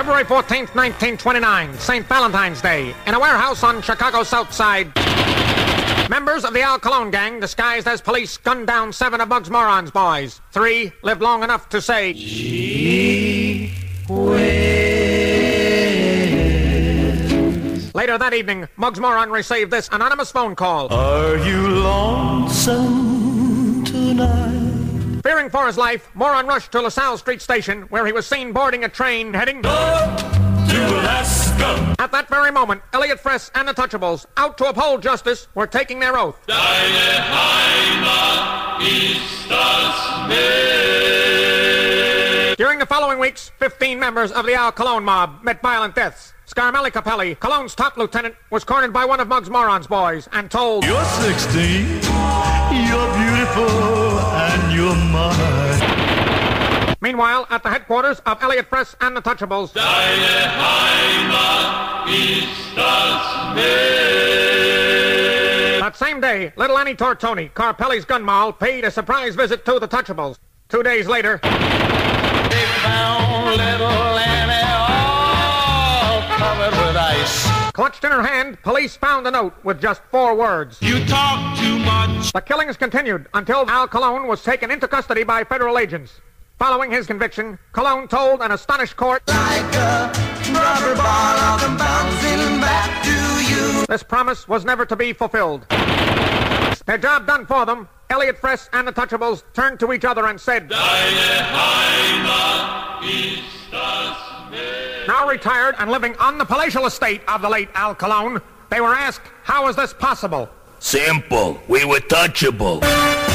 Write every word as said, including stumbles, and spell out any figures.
February fourteenth, nineteen twenty-nine, Saint Valentine's Day, in a warehouse on Chicago's South Side, members of the Al Cologne gang, disguised as police, gunned down seven of Mugs Moran's boys. Three lived long enough to say, "Gee whiz." Later that evening, Mugs Moran received this anonymous phone call. Are you lonesome tonight? Fearing for his life, Moran rushed to LaSalle Street Station, where he was seen boarding a train heading north. At that very moment, Elliott Press and the Touchables, out to uphold justice, were taking their oath. Deine Heimat ist das Meer. During the following weeks, fifteen members of the Al Cologne mob met violent deaths. Scarmelli Capelli, Cologne's top lieutenant, was cornered by one of Mugs Moran's boys and told, "You're sixteen, you're beautiful, and you're mine." Meanwhile, at the headquarters of Elliott Press and the Touchables, Deine Heimat ist das Meer. That same day, Little Annie Tortoni, Carpelli's gun moll, paid a surprise visit to the Touchables. Two days later, they found Little Annie all covered with ice. Clutched in her hand, police found a note with just four words. You talk too much. The killings continued until Al Cologne was taken into custody by federal agents. Following his conviction, Cologne told an astonished court, like a rubber ball, I'm bouncing back to you. This promise was never to be fulfilled. Their job done for them, Elliott Press and the Touchables turned to each other and said, Deine Heimat ist das Meer. Now retired and living on the palatial estate of the late Al Cologne, they were asked, how is this possible? Simple. We were touchable.